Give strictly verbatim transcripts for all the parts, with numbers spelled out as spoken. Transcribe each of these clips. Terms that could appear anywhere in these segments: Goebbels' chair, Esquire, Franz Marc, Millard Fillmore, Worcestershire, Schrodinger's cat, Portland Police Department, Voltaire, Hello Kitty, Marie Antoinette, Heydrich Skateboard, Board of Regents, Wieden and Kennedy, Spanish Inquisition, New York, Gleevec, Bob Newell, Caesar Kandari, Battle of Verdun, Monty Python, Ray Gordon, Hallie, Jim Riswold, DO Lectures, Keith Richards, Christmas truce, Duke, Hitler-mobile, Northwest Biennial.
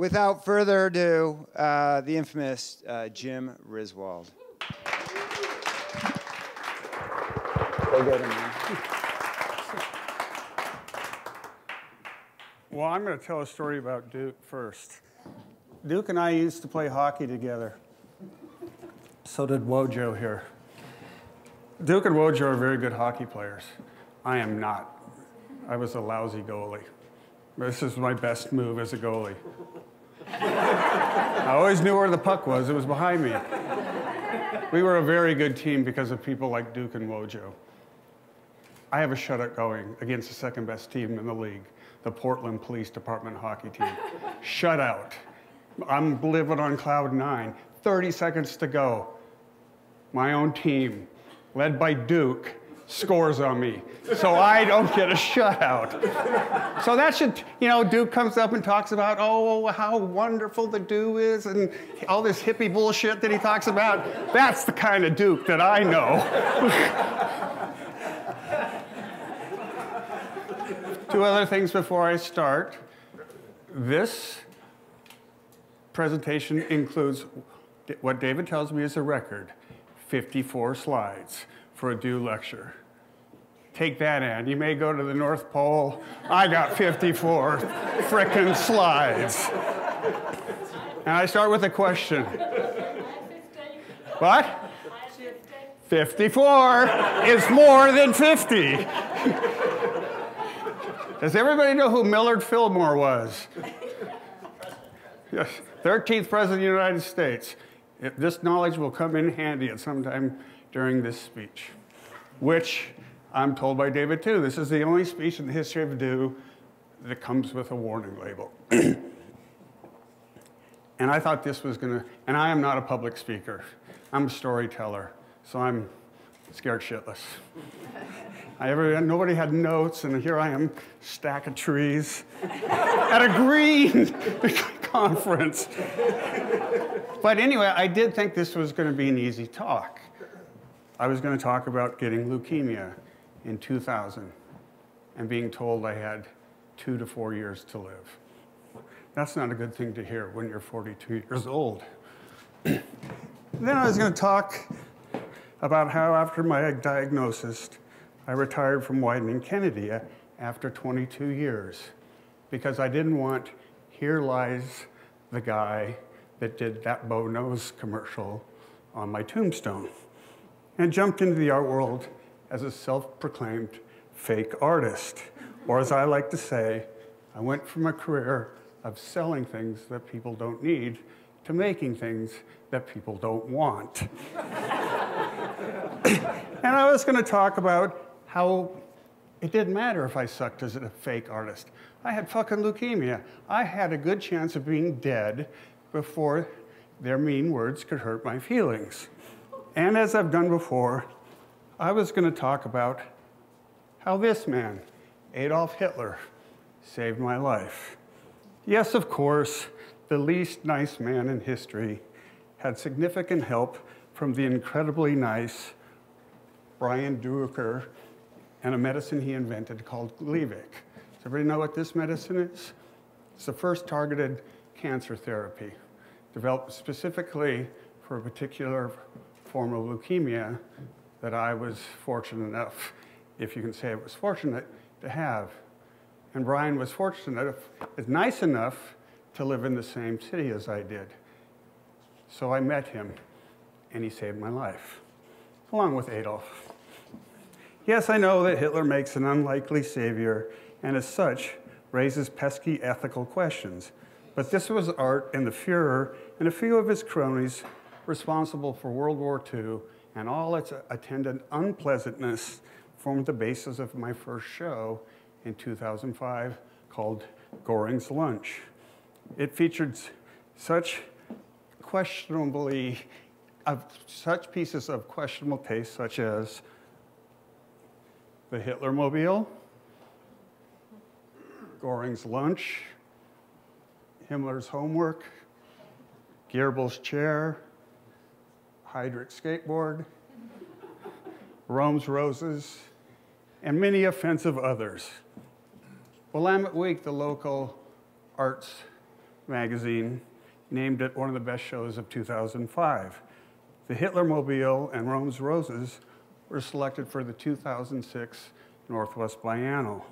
without further ado, uh, the infamous uh, Jim Riswold. Well, I'm going to tell a story about Duke first. Duke and I used to play hockey together. So did Wojo here. Duke and Wojo are very good hockey players. I am not. I was a lousy goalie. This is my best move as a goalie. I always knew where the puck was. It was behind me. We were a very good team because of people like Duke and Wojo. I have a shutout going against the second best team in the league, the Portland Police Department hockey team. Shutout. I'm living on cloud nine. thirty seconds to go. My own team, led by Duke, scores on me, so I don't get a shutout. So that should, you know, Duke comes up and talks about, oh, how wonderful the dew is and all this hippie bullshit that he talks about. That's the kind of Duke that I know. Two other things before I start. This presentation includes what David tells me is a record, fifty-four slides. For a due lecture. Take that in. You may go to the North Pole. I got fifty-four frickin' slides. And I start with a question. What? fifty-four is more than fifty. Does everybody know who Millard Fillmore was? Yes, thirteenth President of the United States. If this knowledge will come in handy at some time during this speech, which I'm told by David too, this is the only speech in the history of dew that comes with a warning label. And I thought this was gonna, and I am not a public speaker. I'm a storyteller, so I'm scared shitless. I ever, nobody had notes, and here I am, stack of trees at a green conference. But anyway, I did think this was gonna be an easy talk. I was going to talk about getting leukemia in two thousand and being told I had two to four years to live. That's not a good thing to hear when you're forty-two years old. Then I was going to talk about how after my diagnosis, I retired from Wieden and Kennedy after twenty-two years because I didn't want "Here lies the guy that did that bow nose commercial" on my tombstone. And jumped into the art world as a self-proclaimed fake artist. Or as I like to say, I went from a career of selling things that people don't need to making things that people don't want. And I was gonna talk about how it didn't matter if I sucked as a fake artist. I had fucking leukemia. I had a good chance of being dead before their mean words could hurt my feelings. And as I've done before, I was going to talk about how this man, Adolf Hitler, saved my life. Yes, of course, the least nice man in history had significant help from the incredibly nice Brian Drucker and a medicine he invented called Gleevec. Does everybody know what this medicine is? It's the first targeted cancer therapy developed specifically for a particular form of leukemia that I was fortunate enough, if you can say it was fortunate, to have. And Brian was fortunate enough, is nice enough to live in the same city as I did. So I met him, and he saved my life, along with Adolf. Yes, I know that Hitler makes an unlikely savior, and as such, raises pesky ethical questions. But this was art, and the Fuhrer and a few of his cronies responsible for World War Two and all its attendant unpleasantness formed the basis of my first show in two thousand five called Goering's Lunch. It featured such questionably, of such pieces of questionable taste such as the Hitler-mobile, Goering's Lunch, Himmler's homework, Goebbels' chair, Heydrich Skateboard, Rome's Roses, and many offensive others. Willamette Week, the local arts magazine named it one of the best shows of two thousand five. The Hitler-mobile and Rome's Roses were selected for the two thousand six Northwest Biennial.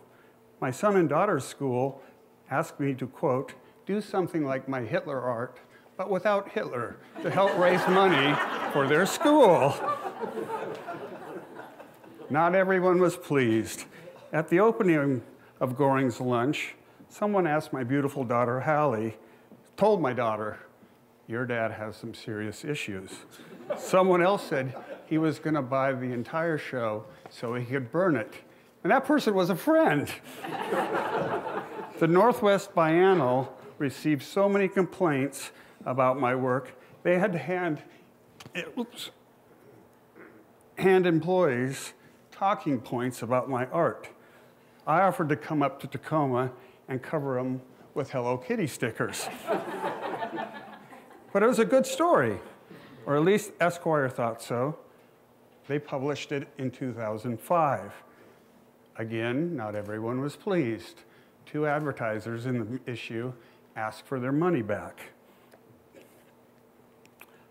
My son and daughter's school asked me to, quote, do something like my Hitler art, but without Hitler, to help raise money for their school. Not everyone was pleased. At the opening of Goering's Lunch, someone asked my beautiful daughter, Hallie, told my daughter, your dad has some serious issues. Someone else said he was gonna buy the entire show so he could burn it. And that person was a friend. The Northwest Biennial received so many complaints about my work, they had to hand, oops, hand employees talking points about my art. I offered to come up to Tacoma and cover them with Hello Kitty stickers. But it was a good story, or at least Esquire thought so. They published it in two thousand five. Again, not everyone was pleased. Two advertisers in the issue asked for their money back.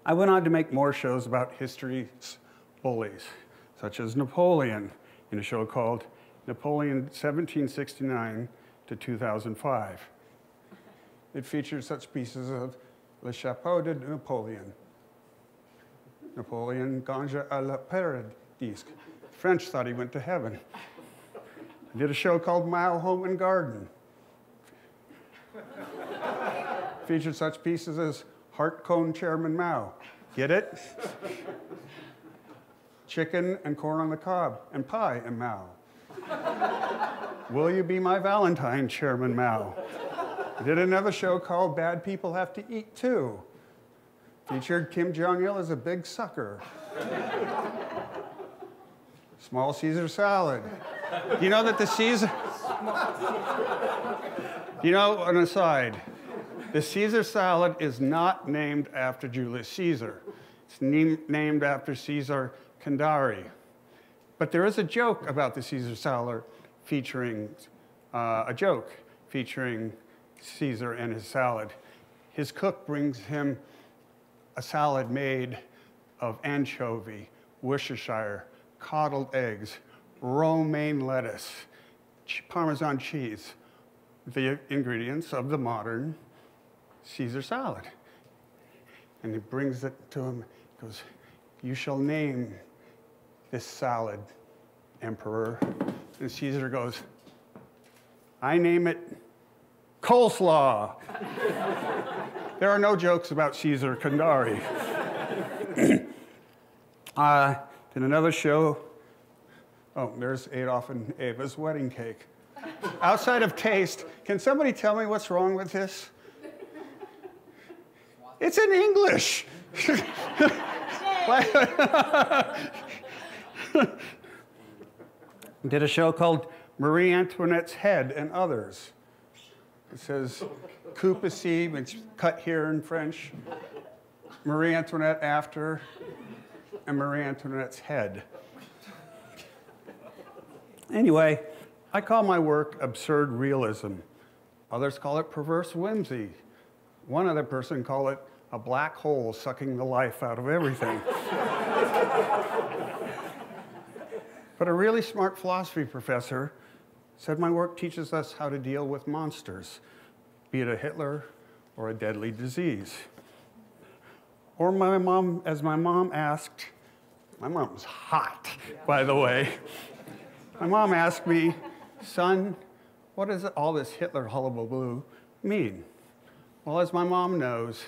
I went on to make more shows about history's bullies, such as Napoleon, in a show called Napoleon seventeen sixty-nine to two thousand five. It featured such pieces of Le Chapeau de Napoleon, Napoleon Ganja à la Paradisque. The French thought he went to heaven. I did a show called Mile Home and Garden. Featured such pieces as Heart Cone Chairman Mao. Get it? Chicken and corn on the cob and pie and Mao. Will you be my Valentine, Chairman Mao? I did another show called Bad People Have to Eat Too. Featured Kim Jong-il as a big sucker. Small Caesar salad. You know that the Caesar... You know, an aside, the Caesar salad is not named after Julius Caesar. It's named after Caesar Kandari. But there is a joke about the Caesar salad featuring, uh, a joke featuring Caesar and his salad. His cook brings him a salad made of anchovy, Worcestershire, coddled eggs, romaine lettuce, Parmesan cheese, the ingredients of the modern Caesar salad. And he brings it to him, he goes, you shall name this salad, Emperor. And Caesar goes, I name it coleslaw. There are no jokes about Caesar Kandari. uh, in another show, oh, there's Adolf and Eva's wedding cake. Outside of taste, can somebody tell me what's wrong with this? It's in English. Did a show called Marie Antoinette's Head and Others. It says, coupe ici, which cut here in French, Marie Antoinette after, and Marie Antoinette's head. Anyway, I call my work absurd realism. Others call it perverse whimsy. One other person called it a black hole sucking the life out of everything. But a really smart philosophy professor said my work teaches us how to deal with monsters, be it a Hitler or a deadly disease. Or my mom, as my mom asked, my mom was hot, by the way. My mom asked me, son, what does all this Hitler hullabaloo mean? Well, as my mom knows,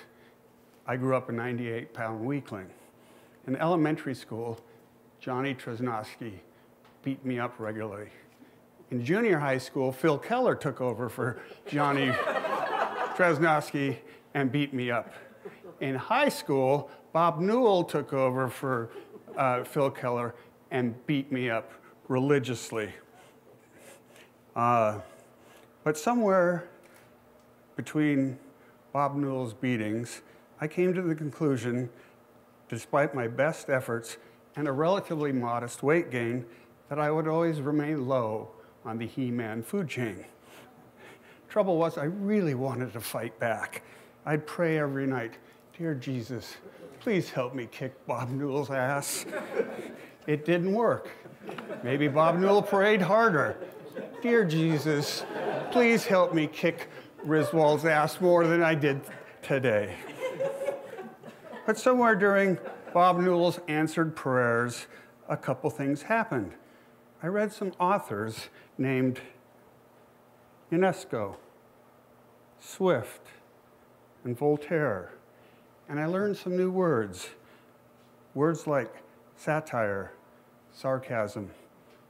I grew up a ninety-eight pound weakling. In elementary school, Johnny Trzaskowski beat me up regularly. In junior high school, Phil Keller took over for Johnny Trzaskowski and beat me up. In high school, Bob Newell took over for uh, Phil Keller and beat me up religiously. Uh, but somewhere between Bob Newell's beatings, I came to the conclusion, despite my best efforts and a relatively modest weight gain, that I would always remain low on the He-Man food chain. Trouble was, I really wanted to fight back. I'd pray every night, dear Jesus, please help me kick Bob Newell's ass. It didn't work. Maybe Bob Newell prayed harder. Dear Jesus, please help me kick Riswold's ass more than I did today. But somewhere during Bob Newell's answered prayers, a couple things happened. I read some authors named UNESCO, Swift, and Voltaire, and I learned some new words. Words like satire, sarcasm,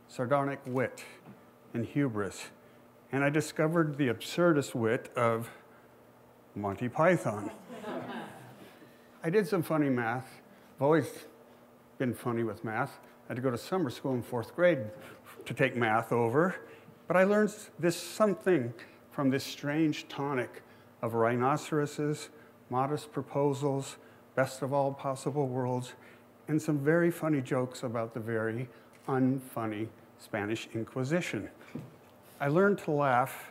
sardonic wit, and hubris. And I discovered the absurdist wit of Monty Python. I did some funny math. I've always been funny with math. I had to go to summer school in fourth grade to take math over. But I learned this something from this strange tonic of rhinoceroses, modest proposals, best of all possible worlds, and some very funny jokes about the very unfunny Spanish Inquisition. I learned to laugh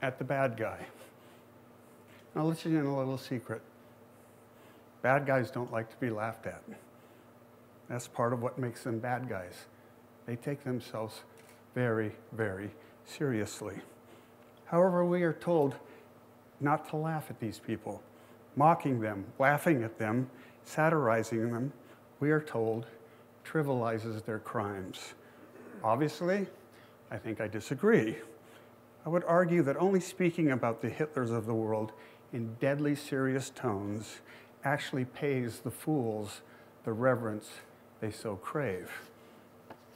at the bad guy. Now, let's let you in a little secret. Bad guys don't like to be laughed at. That's part of what makes them bad guys. They take themselves very, very seriously. However, we are told not to laugh at these people. Mocking them, laughing at them, satirizing them, we are told, trivializes their crimes. Obviously, I think I disagree. I would argue that only speaking about the Hitlers of the world in deadly serious tones actually pays the fools the reverence they so crave.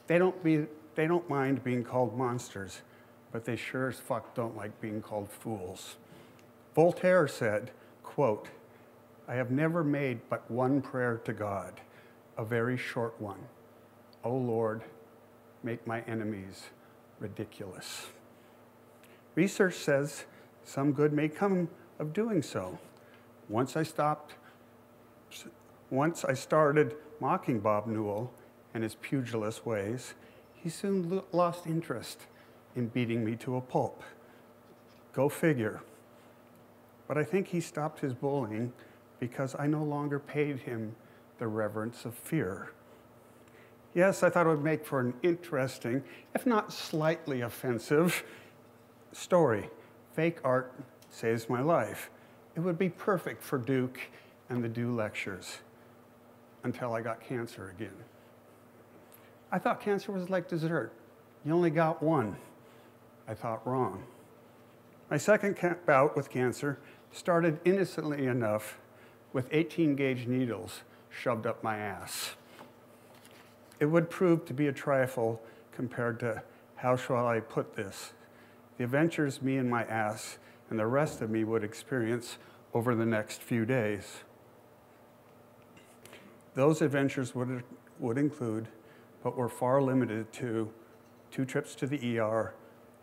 They don't, be, they don't mind being called monsters, but they sure as fuck don't like being called fools. Voltaire said, quote, "I have never made but one prayer to God, a very short one. O Lord, make my enemies ridiculous." Research says some good may come of doing so. Once I stopped Once I started mocking Bob Newell and his pugilist ways, he soon lost interest in beating me to a pulp. Go figure. But I think he stopped his bullying because I no longer paid him the reverence of fear. Yes, I thought it would make for an interesting, if not slightly offensive, story. Fake art saves my life. It would be perfect for Duke and the Dew lectures. Until I got cancer again. I thought cancer was like dessert. You only got one. I thought wrong. My second bout with cancer started innocently enough with eighteen gauge needles shoved up my ass. It would prove to be a trifle compared to, how shall I put this, the adventures me and my ass and the rest of me would experience over the next few days. Those adventures would, would include, but were far limited to, two trips to the E R,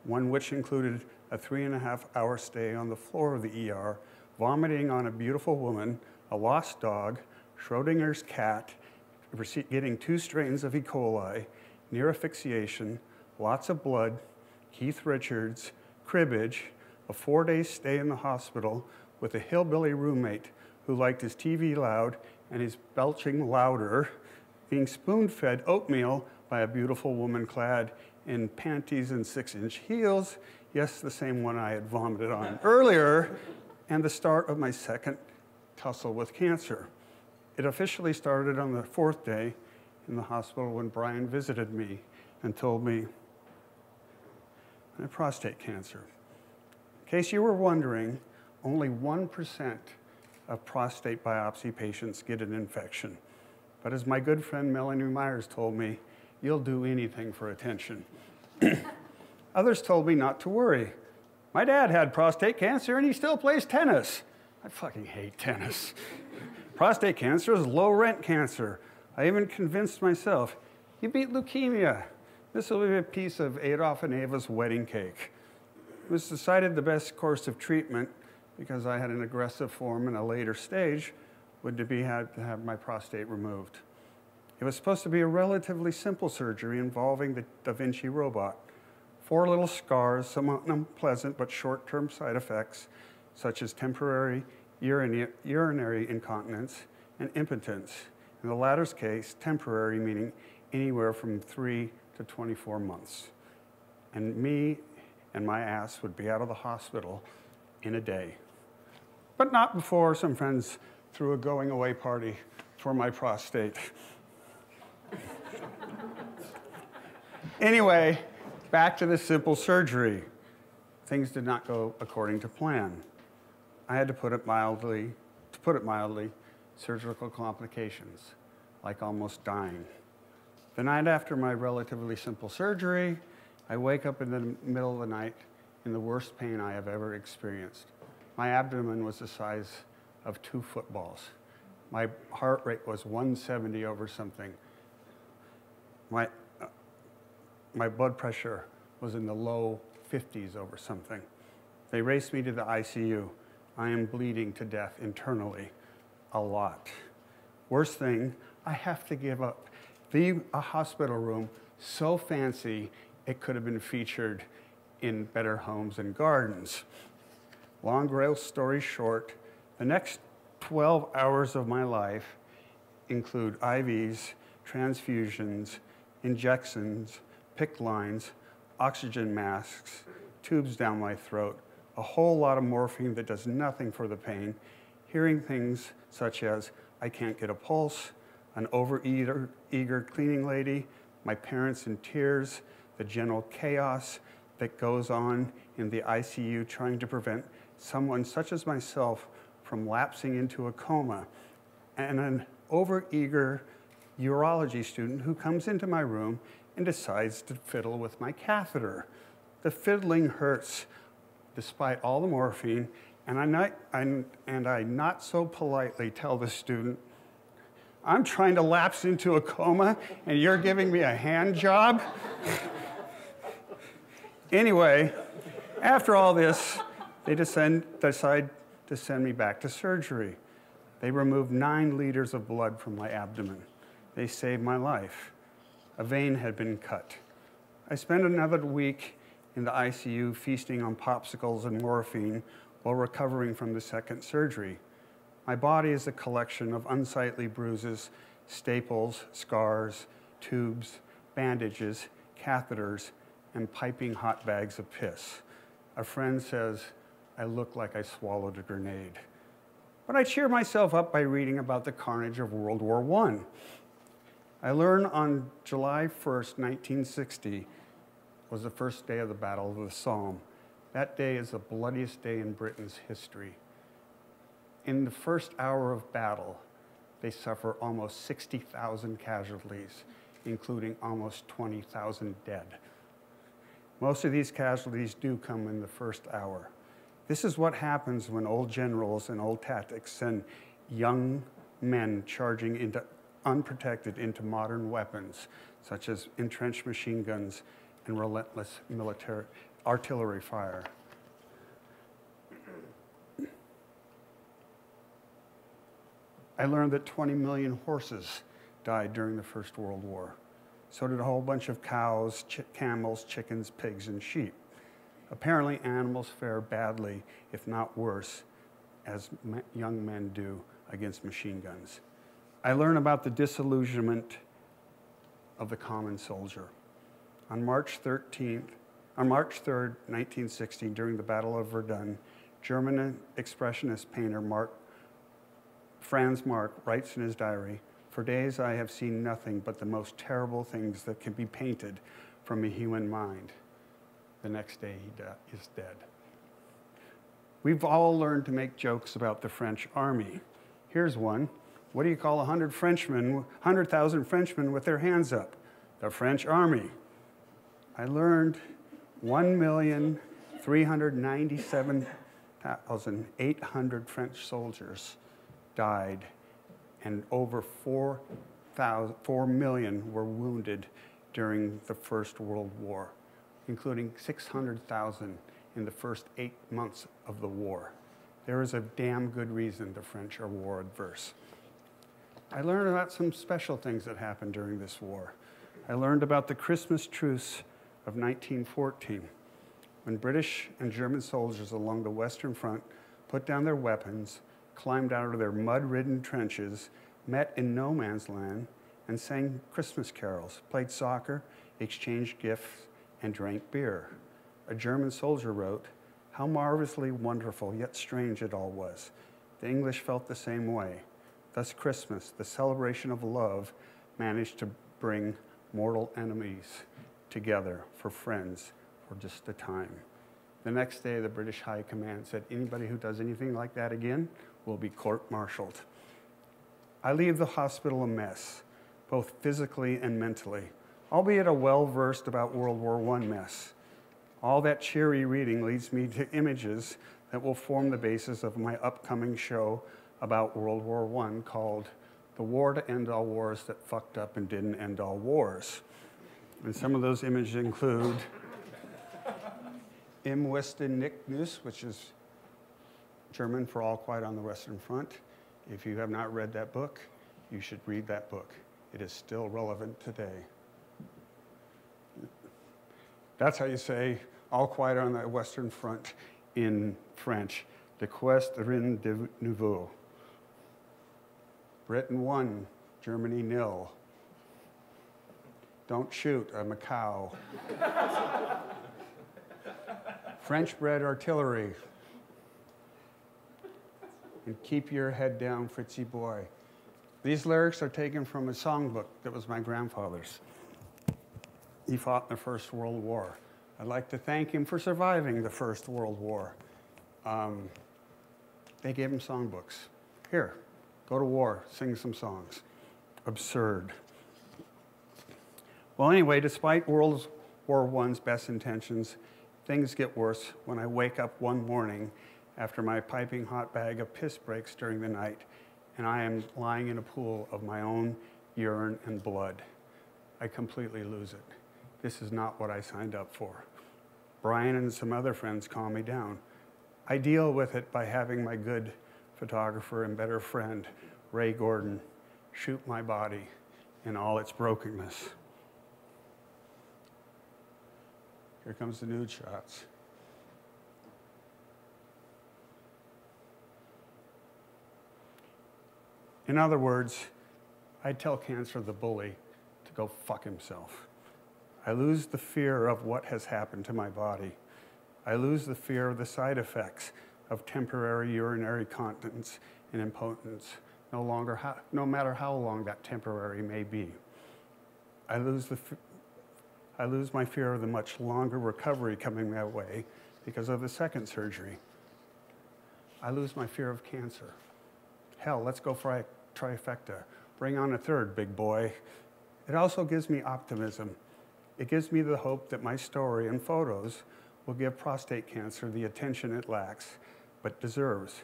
one which included a three and a half hour stay on the floor of the E R, vomiting on a beautiful woman, a lost dog, Schrodinger's cat, getting two strains of E. coli, near asphyxiation, lots of blood, Keith Richards, cribbage, a four day stay in the hospital with a hillbilly roommate who liked his T V loud and is belching louder, being spoon-fed oatmeal by a beautiful woman clad in panties and six-inch heels, yes, the same one I had vomited on earlier, and the start of my second tussle with cancer. It officially started on the fourth day in the hospital when Brian visited me and told me I had prostate cancer. In case you were wondering, only one percent of prostate biopsy patients get an infection. But as my good friend Melanie Myers told me, you'll do anything for attention. Others told me not to worry. My dad had prostate cancer and he still plays tennis. I fucking hate tennis. Prostate cancer is low rent cancer. I even convinced myself, you beat leukemia. This will be a piece of Adolf and Eva's wedding cake. It was decided the best course of treatment, because I had an aggressive form in a later stage, would to be had to have my prostate removed. It was supposed to be a relatively simple surgery involving the Da Vinci robot. poor little scars, some unpleasant but short-term side effects, such as temporary urinary incontinence and impotence. In the latter's case, temporary meaning anywhere from three to twenty-four months. And me and my ass would be out of the hospital in a day, but not before some friends threw a going away party for my prostate. Anyway, back to the simple surgery. Things did not go according to plan. I had to put it mildly, to put it mildly, surgical complications, like almost dying. The night after my relatively simple surgery, I wake up in the middle of the night in the worst pain I have ever experienced. My abdomen was the size of two footballs. My heart rate was one seventy over something. My, uh, my blood pressure was in the low fifties over something. They raced me to the I C U. I am bleeding to death internally a lot. Worst thing, I have to give up the, a hospital room so fancy it could have been featured in Better Homes and Gardens. Long story short, the next twelve hours of my life include I Vs, transfusions, injections, P I C C lines, oxygen masks, tubes down my throat, a whole lot of morphine that does nothing for the pain, hearing things such as, I can't get a pulse, an overeager eager cleaning lady, my parents in tears, the general chaos that goes on in the I C U trying to prevent someone such as myself from lapsing into a coma, and an overeager urology student who comes into my room and decides to fiddle with my catheter. The fiddling hurts despite all the morphine, and I not, I'm, and I not so politely tell the student, I'm trying to lapse into a coma and you're giving me a hand job? Anyway, after all this, they descend, decide to send me back to surgery. They removed nine liters of blood from my abdomen. They saved my life. A vein had been cut. I spent another week in the I C U feasting on popsicles and morphine while recovering from the second surgery. My body is a collection of unsightly bruises, staples, scars, tubes, bandages, catheters, and piping hot bags of piss. A friend says, I look like I swallowed a grenade. But I cheer myself up by reading about the carnage of World War One. I learn on July first, nineteen sixty, was the first day of the Battle of the Somme. That day is the bloodiest day in Britain's history. In the first hour of battle, they suffer almost sixty thousand casualties, including almost twenty thousand dead. Most of these casualties do come in the first hour. This is what happens when old generals and old tactics send young men charging into unprotected into modern weapons, such as entrenched machine guns and relentless military artillery fire. I learned that twenty million horses died during the First World War. So did a whole bunch of cows, ch camels, chickens, pigs, and sheep. Apparently, animals fare badly, if not worse, as ma young men do against machine guns. I learn about the disillusionment of the common soldier. On March third, nineteen sixty, during the Battle of Verdun, German expressionist painter Mark, Franz Marc writes in his diary, for days I have seen nothing but the most terrible things that can be painted from a human mind. The next day he is dead. We've all learned to make jokes about the French army. Here's one. What do you call one hundred Frenchmen, one hundred thousand Frenchmen with their hands up? The French army. I learned one million three hundred ninety-seven thousand eight hundred French soldiers died, and over four million were wounded during the First World War, including six hundred thousand in the first eight months of the war. There is a damn good reason the French are war adverse. I learned about some special things that happened during this war. I learned about the Christmas truce of nineteen fourteen, when British and German soldiers along the Western Front put down their weapons, climbed out of their mud-ridden trenches, met in no man's land, and sang Christmas carols, played soccer, exchanged gifts, and drank beer. A German soldier wrote, "How marvelously wonderful, yet strange it all was." The English felt the same way. Thus Christmas, the celebration of love, managed to bring mortal enemies together for friends for just a time. The next day, the British High Command said, anybody who does anything like that again will be court-martialed. I leave the hospital a mess, both physically and mentally, albeit a well-versed about World War One mess. All that cheery reading leads me to images that will form the basis of my upcoming show about World War One called The War to End All Wars That Fucked Up and Didn't End All Wars. And some of those images include Im Westen nicht Neues, which is German for All Quiet on the Western Front. If you have not read that book, you should read that book. It is still relevant today. That's how you say All Quiet on the Western Front in French. The Quest Rien de Nouveau. Britain won, Germany nil. Don't shoot, I'm a cow. French bread artillery. And keep your head down, Fritzy boy. These lyrics are taken from a songbook that was my grandfather's. He fought in the First World War. I'd like to thank him for surviving the First World War. Um, they gave him songbooks. Here, go to war, sing some songs. Absurd. Well, anyway, despite World War One's best intentions, things get worse when I wake up one morning after my piping hot bag of piss breaks during the night, and I am lying in a pool of my own urine and blood. I completely lose it. This is not what I signed up for. Brian and some other friends calm me down. I deal with it by having my good photographer and better friend, Ray Gordon, shoot my body in all its brokenness. Here comes the nude shots. In other words, I tell cancer the bully to go fuck himself. I lose the fear of what has happened to my body. I lose the fear of the side effects of temporary urinary continence and impotence, no longer how, no matter how long that temporary may be. I lose the I lose my fear of the much longer recovery coming that way because of the second surgery. I lose my fear of cancer. Hell, let's go for a trifecta. Bring on a third, big boy. It also gives me optimism. It gives me the hope that my story and photos will give prostate cancer the attention it lacks, but deserves.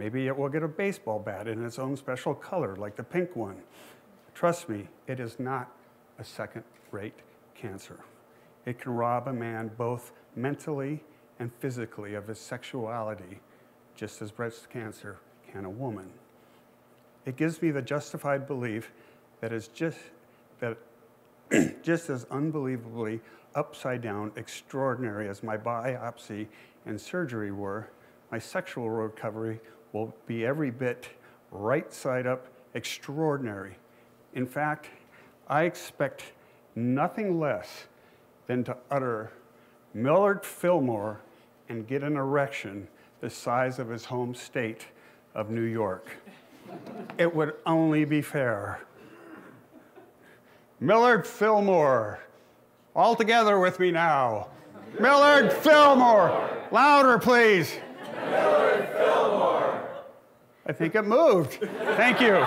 Maybe it will get a baseball bat in its own special color, like the pink one. Trust me, it is not a second-rate cancer. It can rob a man both mentally and physically of his sexuality, just as breast cancer can a woman. It gives me the justified belief that is just, that just as unbelievably upside down, extraordinary as my biopsy and surgery were, my sexual recovery will be every bit right side up extraordinary. In fact, I expect nothing less than to utter Millard Fillmore and get an erection the size of his home state of New York. It would only be fair. Millard Fillmore, all together with me now. Millard Fillmore, louder please. Millard Fillmore. I think it moved. Thank you.